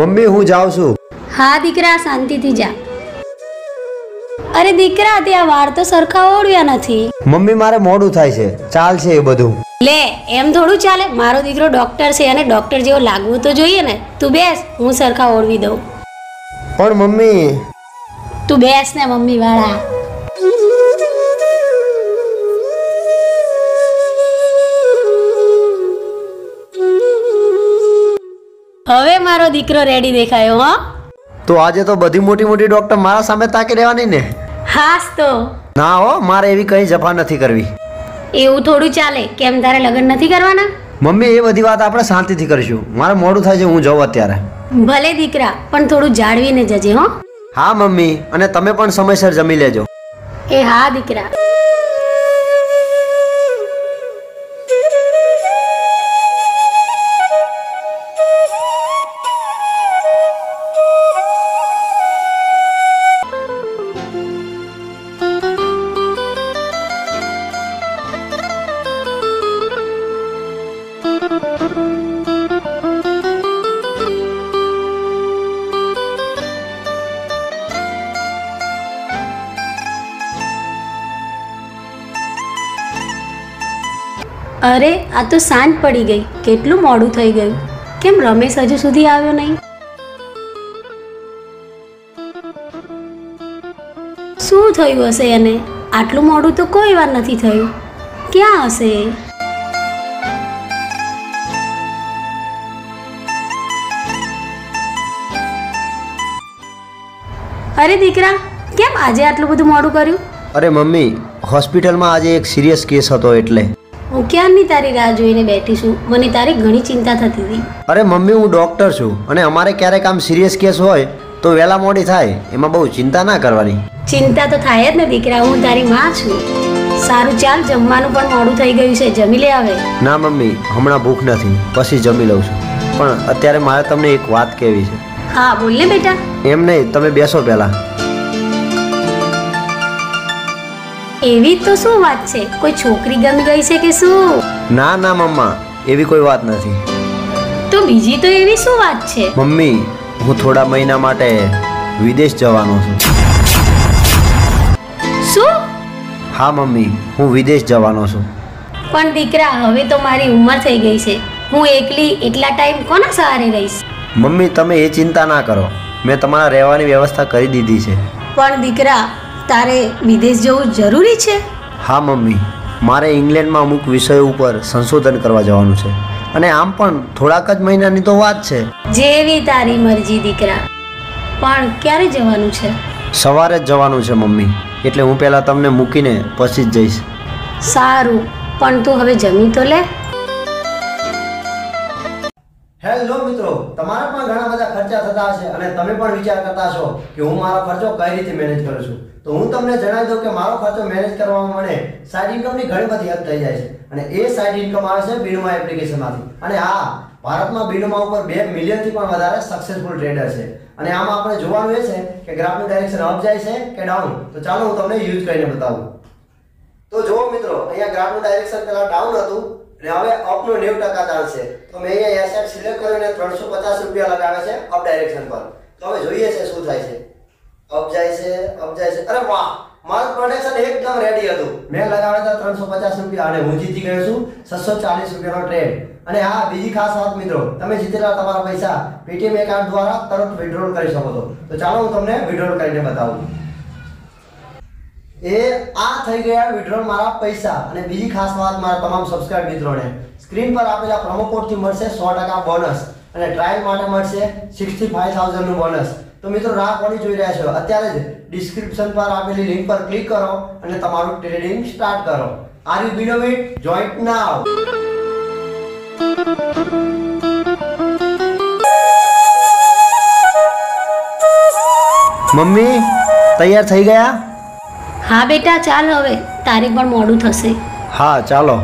Mummy હું જાઉં છું. હા દીકરા શાંતિથી જા. અરે દીકરા તે આ વાળ તો સરખા ઓળ્યા નથી. મમ્મી મારે મોડું થાય છે. ચાલ છે એ બધું. લે એમ થોડું ચાલે. મારો દીકરો ડોક્ટર છે અને ડોક્ટર જેવો લાગવું તો જોઈએ ને. તું બેસ હું સરખા ઓળવી દઉં. પણ મમ્મી તું બેસ ને મમ્મી વાળા. હવે મારો દીકરો રેડી દેખાયો હો. તો આજે તો બધી મોટી મોટી ડોક્ટર મારા સામે તાકી રહેવાની ને. હાસ તો ના હો મારે એવી કઈ જફા નથી કરવી. એવું થોડું ચાલે. કેમ તારે લગ્ન નથી કરવાના? મમ્મી એ બધી વાત આપણે શાંતિથી કરીશું. મારે મોડું થાય છે હું જાઉં અત્યારે. ભલે દીકરા પણ થોડું જાળવીને જજે હો. હા મમ્મી અને તમે પણ સમયસર જમી લેજો. એ હા દીકરા. અરે આ તો સાંજ પડી ગઈ. કેટલું મોડું થઈ ગયું. કેમ રમેશ હજુ સુધી આવ્યો નહીં? શું થયું હશે એને? આટલું મોડું તો કોઈ વાર નથી થયું. ક્યાં હશે? અરે દીકરા કેમ આજે આટલું બધું મોડું કર્યું? અરે મમ્મી હોસ્પિટલમાં આજે એક સિરિયસ કેસ હતો એટલે. હું ક્યારની તારી રાહ જોઈને બેઠી છું. મને તારી ઘણી ચિંતા થતી હતી. અરે મમ્મી હું ડૉક્ટર છું અને અમારે ક્યારેક આમ સિરિયસ કેસ હોય તો વહેલા મોડી થાય. એમાં બહુ ચિંતા ના કરવાની. ચિંતા તો થાય જ ને દીકરા. હું તારી માં છું. સારું ચાલ જમવાનું પણ મોડું થઈ ગયું છે. જમી લે હવે. ના મમ્મી હમણાં ભૂખ નથી. પછી જમી લઉં છું. પણ અત્યારે મારે તમને એક વાત કહેવી છે. હા બોલને બેટા. એમ નહીં તમે બેસો પહેલાં. એવી તો શું વાત છે? કોઈ છોકરી ગમી ગઈ છે કે શું? ના ના મમ્મા એવી કોઈ વાત નથી. તો બીજી તો એવી શું વાત છે? મમ્મી હું થોડા મહિના માટે વિદેશ જવાનો છું. શું? હા મમ્મી હું વિદેશ જવાનો છું. પણ દીકરા હવે તો મારી ઉંમર થઈ ગઈ છે. હું એકલા ટાઈમ કોના સહારે રહીશ? મમ્મી તમે એ ચિંતા ના કરો. મેં તમારા રહેવાની વ્યવસ્થા કરી દીધી છે. પણ દીકરા તારે વિદેશ જવું જરૂરી છે? હા મમ્મી મારે ઇંગ્લેન્ડમાં અમુક વિષયો ઉપર સંશોધન કરવા જવાનું છે અને આમ પણ થોડાક જ મહિનાની તો વાત છે. જેવી તારી મરજી દીકરા. પણ ક્યારે જવાનું છે? સવારે જ જવાનું છે મમ્મી એટલે હું પહેલાં તમને મૂકીને પછી જ જઈશ. સારું પણ તું હવે જમી તો લે. હેલો મિત્રો તમારા પણ ઘણા બધા ખર્ચા થતા હશે અને તમે પણ વિચાર કરતા હશો કે હું મારો ખર્ચો કઈ રીતે મેનેજ કરું છું. તો હું તમને જણાવી દઉં કે મારો ખર્ચો મેનેજ કરવામાં મને સાઇડ ઇન્કમની ઘણી બધી હદ થઈ જાય છે અને એ સાઇડ ઇન્કમ આવે છે બીનુમા એપ્લિકેશનમાંથી. અને હા ભારતમાં બીનુમા ઉપર 2 મિલિયનથી પણ વધારે સક્સેસફુલ ટ્રેડર છે અને આમાં આપણે જોવાનું એ છે કે ગ્રાફનું ડાયરેક્શન અપ જાય છે કે ડાઉન. તો ચાલો હું તમને યુઝ કરીને બતાવું. તો જુઓ મિત્રો અહીંયા ગ્રાફનું ડાયરેક્શન પહેલાં ડાઉન હતું અને હવે અપનો 90% ચાન્સ છે. તો મેં અહીંયા એસેટ સિલેક્ટ કર્યો અને 350 રૂપિયા લગાવે છે અપ ડાયરેક્શન પર. તો હવે જોઈએ છે શું થાય છે. અપ જાય છે અપ જાય છે. અરે વાહ મારું પ્રોડક્શન એકદમ રેડી હતું. મેં લગાવ્યા હતા 350 રૂપિયા અને હું જીતી ગયો છું 640 રૂપિયાનો ટ્રેડ. અને હા બીજી ખાસ વાત મિત્રો તમે જીતેલા તમારા પૈસા પેટીએમ એકાઉન્ટ દ્વારા તરત વિડ્રોલ કરી શકો છો. તો ચાલો હું તમને વિડ્રોલ કરીને બતાવું. એ આ થઈ ગયા વિડ્રોલ મારા પૈસા. અને બીજી ખાસ વાત મારા તમામ સબસ્ક્રાઇબ મિત્રોને સ્ક્રીન પર આપેલા પ્રોમો કોડથી મળશે 100% બોનસ અને ટ્રાયલ માટે મળશે 65,000નું બોનસ. તો મિત્રો રાહ કોની જોઈ રહ્યા છો? અત્યારે જ ડિસ્ક્રિપ્શન પર આપેલી લિંક પર ક્લિક કરો અને તમારું ટ્રેડિંગ સ્ટાર્ટ કરો. આર યુ બીનો વિથ જોઈન્ટ નાવ. મમ્મી તૈયાર થઈ ગયા? હા બેટા ચાલ હવે તારે પણ મોડું થશે. હા ચાલો.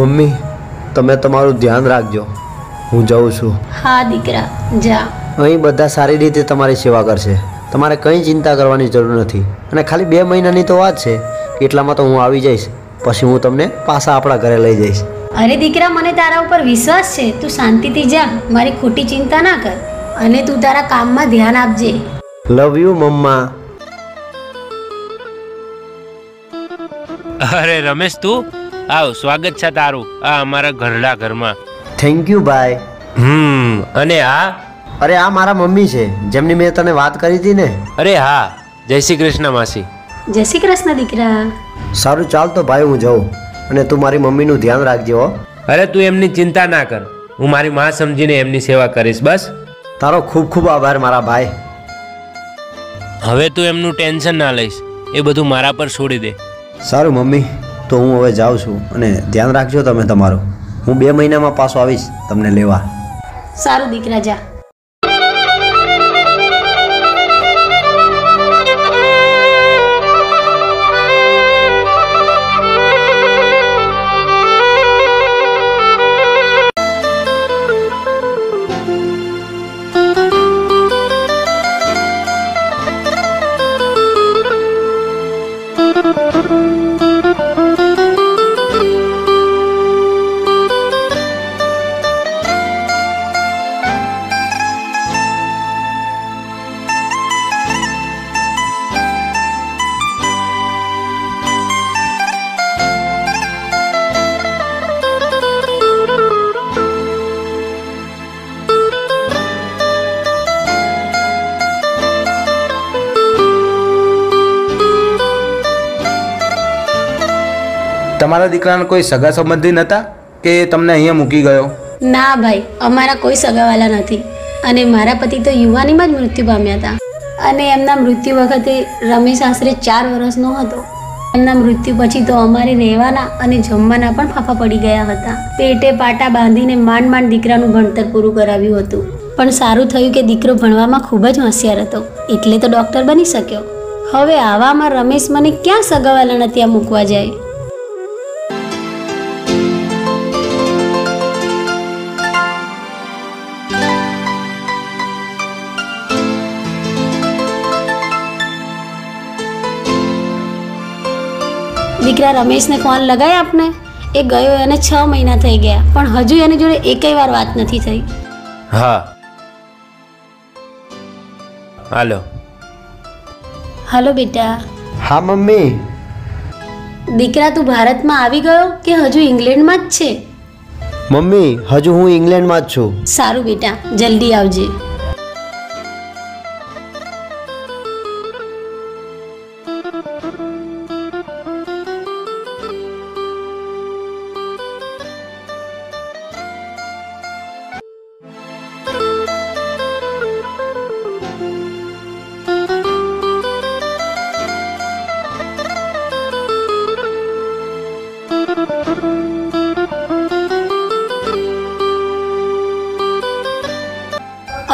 મમ્મી તમે તમારું ધ્યાન રાખજો, હું જાઉં છું. હા દીકરા જા, અહીં બધા સારી રીતે તમારી સેવા કરશે, તમારે કંઈ ચિંતા કરવાની જરૂર નથી. અને ખાલી 2 મહિનાની તો વાત છે, એટલામાં તો હું આવી જઈશ, પછી હું તમને પાછા આપણા ઘરે લઈ જઈશ. અરે દીકરા મને તારા ઉપર વિશ્વાસ છે, તું શાંતિથી જા, મારી ખોટી ચિંતા ના કર અને તું તારા કામમાં ધ્યાન આપજે. લવ યુ મમ્મા. અરે રમેશ તું આવ, સ્વાગત છે તારું આ અમારા ઘરડા ઘરમાં. થેન્ક યુ ભાઈ. અને આ અરે આ મારા મમ્મી છે જેમની મેં તને વાત કરી હતી ને. અરે હા, જય શ્રી કૃષ્ણ માસી. જય શ્રી કૃષ્ણ દીકરા. સારું ચાલ તો ભાઈ હું જાઉં, અને તું મારી મમ્મીનું ધ્યાન રાખજે હો. અરે તું એમની ચિંતા ના કર, હું મારી માં સમજીને એમની સેવા કરીશ બસ. તારો ખૂબ ખૂબ આભાર મારા ભાઈ. હવે તું એમનું ટેન્શન ના લઈશ, એ બધું મારા પર છોડી દે. સારું મમ્મી તો હું હવે જાઉં છું, અને ધ્યાન રાખજો તમે તમારું. હું 2 મહિનામાં પાછો આવીશ તમને લેવા. સારું દીકરા જા. તમારા દીકરાના કોઈ સગા સંબંધી નતા કે તમને અહીંયા મૂકી ગયો? ના ભાઈ, અમારા કોઈ સગાવાલા નથી, અને મારા પતિ તો યુવાનીમાં જ મૃત્યુ પામ્યા હતા, અને એમના મૃત્યુ વખતે રમેશ આશરે 4 વર્ષનો હતો. એમના મૃત્યુ પછી તો અમારે રહેવાના અને જમવાના પણ ફાંફા પડી ગયા હતા. પેટે પાટા બાંધીને માંડ માંડ દીકરાનું ભણતર પૂરું કરાવ્યું હતું, પણ સારું થયું કે દીકરો ભણવામાં ખૂબ જ હોશિયાર હતો એટલે તો ડૉક્ટર બની શક્યો. હવે આવામાં રમેશ મને ક્યાં સગાવાલાના ત્યાં મૂકવા જાય? દીકરા રમેશને ફોન લગાય આપને? એ ગયો એને 6 મહિના થઈ ગયા, પણ હજુ એની જોડે એકેય વાર વાત નથી થઈ. હા હાલો હાલો બેટા. હા મમ્મી. દીકરા તું ભારતમાં આવી ગયો કે હજુ ઇંગ્લેન્ડમાં જ છે? મમ્મી હજુ હું ઇંગ્લેન્ડમાં જ છું. સારું બેટા જલ્દી આવજે.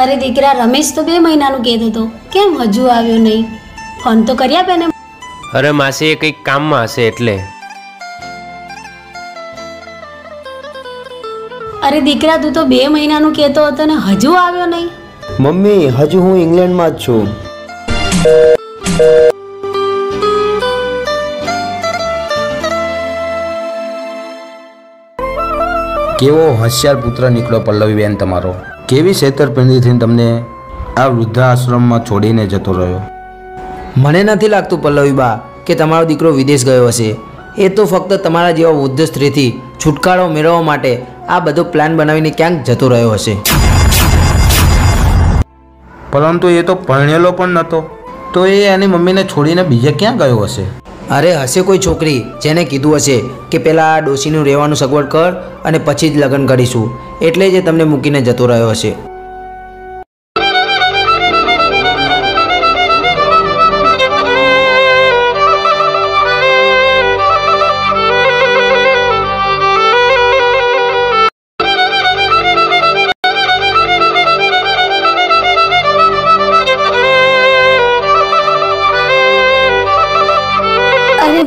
અરે દીકરા રમેશ તો 2 મહિનાનું કહેતો હતો, કેમ હજુ આવ્યો નહીં? ફોન તો કર્યા બેને. અરે માસી એ કંઈક કામમાં હશે એટલે. અરે દીકરા તું તો 2 મહિનાનું કહેતો હતો ને હજુ આવ્યો નહીં? મમ્મી હજુ હું ઇંગ્લેન્ડમાં જ છું. કેવો હોશિયાર પુત્ર નીકળો પલ્લવીબેન તમારો. કેવી છેતરપિંડીથી તમને આ વૃદ્ધાશ્રમમાં છોડીને જતો રહ્યો? મને નથી લાગતું પલ્લવીબા કે તમારો દીકરો વિદેશ ગયો હશે. એ તો ફક્ત તમારા જેવા વૃદ્ધ સ્ત્રીથી છુટકારો મેળવવા માટે આ બધો પ્લાન બનાવીને ક્યાંક જતો રહ્યો હશે. પરંતુ એ તો પરણેલો પણ નહોતો, તો એ એની મમ્મીને છોડીને બીજે ક્યાં ગયો હશે? અરે હશે કોઈ છોકરી જેને કીધું હશે કે પહેલાં આ ડોશીનું રહેવાનું સગવડ કર અને પછી જ લગ્ન કરીશું, એટલે જે તમને મૂકીને જતો રહ્યો હશે.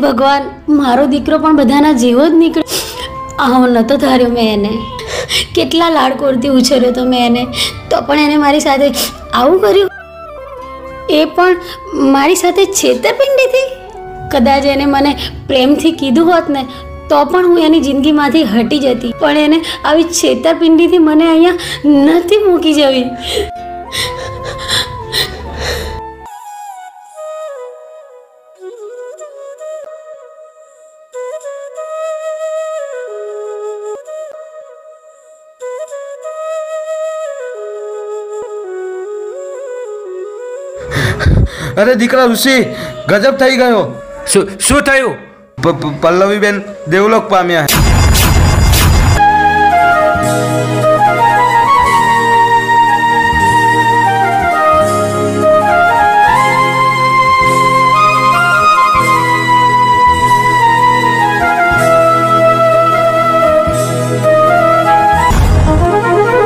ભગવાન, મારો દીકરો પણ બધાના જેવો જ નીકળે. आम न तो धार्यो मैंने केटला लाड़ कोरती उछेर्यो तो मैंने तो पण एने मारी साथे आवुं कर्युं ए पण मारी साथे छेतरपिंडी थी। कदाच एने मने प्रेमथी कीधुं होत ने तो पण हुं एनी जिंदगीमांथी हटी जती पण एने आवी छेतरपिंडीथी मने अहींया नथी मूकी जवी। अरे दीकरा ऋषि गजब थई गयो। शू थयु? पल्लवी बेन देवलोक पाम्या।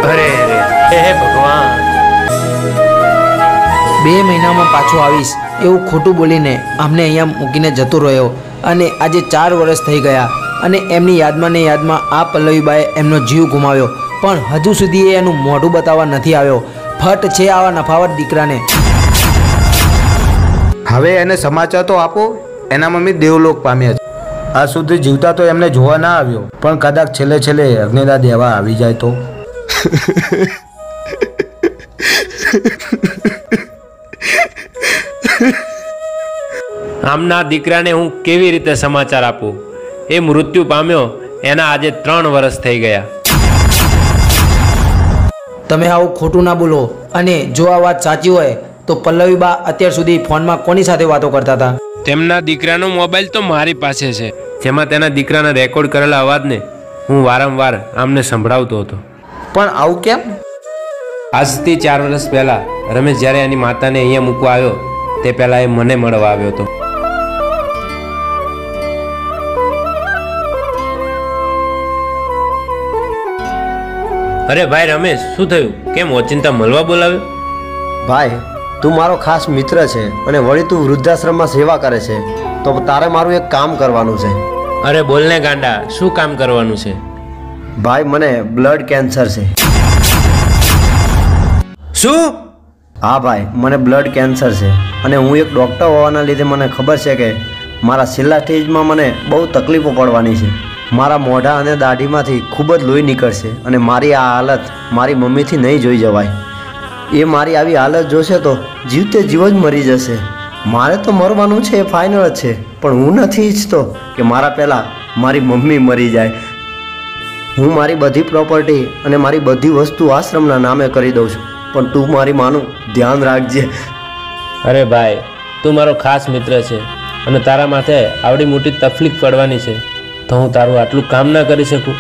अरे अरे हे भगवान। 2 महीना में पाछो आवीश एवं खोटू बोलीने अमने अहींया मूकीने जतो रह्यो अने आजे 4 वर्ष थई गया अने एमनी यादमां ने यादमां आ पल्लवीबाए एमनो जीव गुमाव्यो पण हजू सुधी ए एनु मोढुं बतावा नथी आव्यो। फट छे आवा नफावत दीकराने। हवे एने समाचार तो आपो एना मम्मी देवलोक पाम्या छे। आ सुधी जीवता तो एमने जोवा ना आव्यो पण कदाच छेले छेले अग्निदा देवा आवी जाय तो। आमना दीकराने हूँ केवी रीते समाचार आपूं। ए मृत्यु पाम्यो एना आजे 3 वर्ष थई गया। तमे आवु खोटू ना बोलो अने जो आ वात साची होय तो पल्लवी बा अत्यार सुधी फोन में कोनी साथे वातो करता था? तेमना दीकरानो मोबाइल तो मारी पासे छे जेमां तेना दीकराने रेकॉर्ड करेला अवाज ने हूँ वारंवार आमने संभळावतो हतो। पण आवु केम? आजथी 4 वर्ष पहेला रमेश ज्यारे एनी माताने अहींया मूकवा आव्यो ते पहेला ए मने मळवा आव्यो हतो। अरे भाई रमेश शू थयु? केम ओचिंता मलवा बोलाव्यो? भाई तू मारो खास मित्र छे अने वळी तू वृद्धाश्रम में सेवा करे छे तो तारे मारू एक काम करवानुं छे। अरे बोलने गांडा शू काम करवानुं छे? भाई मने ब्लड कैंसर छे। शू? हाँ भाई मने ब्लड कैंसर छे अने हूँ एक डॉक्टर होवाना लीधे मने खबर छे के मारा छेल्ला स्टेज में मने बहु तकलीफों पड़वानी छे। मारा मोढ़ा अने दाढ़ी में खूब ज लोही निकळशे अने मारी आ हालत मारी मम्मी थी नहीं जोई जवाय। ए मारी आवी हालत जोशे तो जीवते जीव ज मरी जशे। मारे तो मरवानुं छे फाइनल छे पण हूँ नथी इच्छतो कि मारा पहेला मारी मम्मी मरी जाए। हूँ मारी बधी प्रोपर्टी अने मारी बधी वस्तु आश्रमना नामे करी दऊं छुं पण तू मारी मानु ध्यान राखजे। अरे भाई तू मारो खास मित्र छे अने तारा माथे आवडी मोटी तकलीफ पड़वानी छे तो हूँ तारू आटलू काम ना करी सकूँ।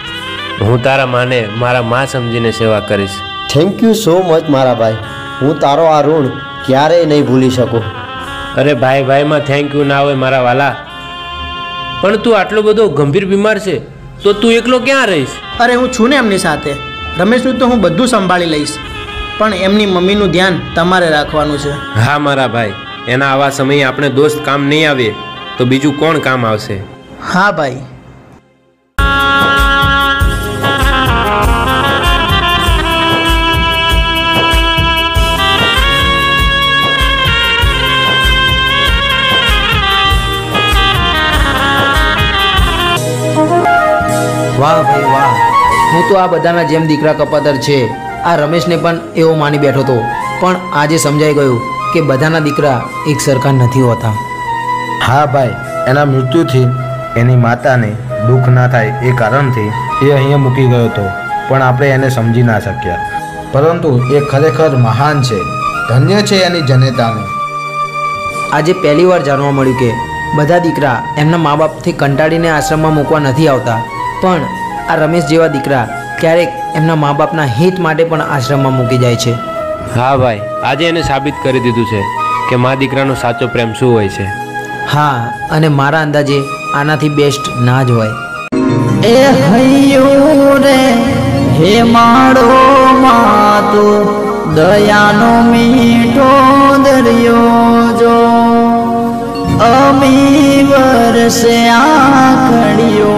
हूँ तारा माने मारा माँ समझीने सेवा करीश। थैंक यू सो मच मारा भाई। हूँ तारो आ ऋण क्यारेय नहीं भूली सकूँ। अरे भाई भाई में थैंक यू ना होय मारा वाला। पण तू आटलो बधो गंभीर बीमार छे तो तू एकलो क्यां रहीश? अरे हूँ छूँ ने एमनी साथे। रमेशनु तो हूँ बधुं संभाळी लईश पण एमनी मम्मीनुं ध्यान तमारे राखवानुं छे। हाँ मारा भाई एना आवा समये आपणे दोस्त काम नहीं आवे तो बीजुं कोण काम आवशे? हाँ भाई। वाह भाई वाह। हूँ तो आ बधाना जेम दीकरा कपातर छे आ रमेश ने पण एवो मानी बैठो तो पण आजे समझाई गयु के बधाना दीकरा एक सरखा नथी होता। हाँ भाई एना मृत्यु थी एनी माता ने दुख ना थाय ए कारण थी ए अहींया मूकी गयो तो पण आपणे एने समझी ना शक्या परंतु ए खरेखर महान छे। धन्य छे एनी जनेताने। आजे पहली वार जाणवा मळ्युं के बधा दीकरा एमना माँ बाप थी कंटाळीने आश्रम में मूकवा नथी आवता पण आ रमेश जेवा दीकरा क्यारेक एमना माँ बापना हित माटे पण आश्रम में मूकी जाय छे। हाँ भाई आजे एने साबित करी दीधुं छे के माँ दीकरानो साचो प्रेम शुं होय छे। हाँ अने मारा अंदाजे आनाथी बेस्ट ना ज होय। ए हय्यो रे हे मारो मातो दयानो मीठो दरियो जो अमी वरसे आ कड़ियो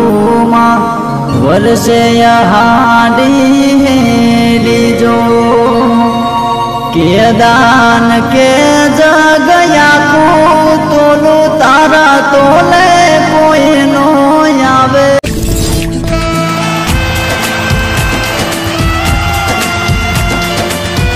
भोल से यहाँ डी जो के दान के जगया को तोलो तारा तोले।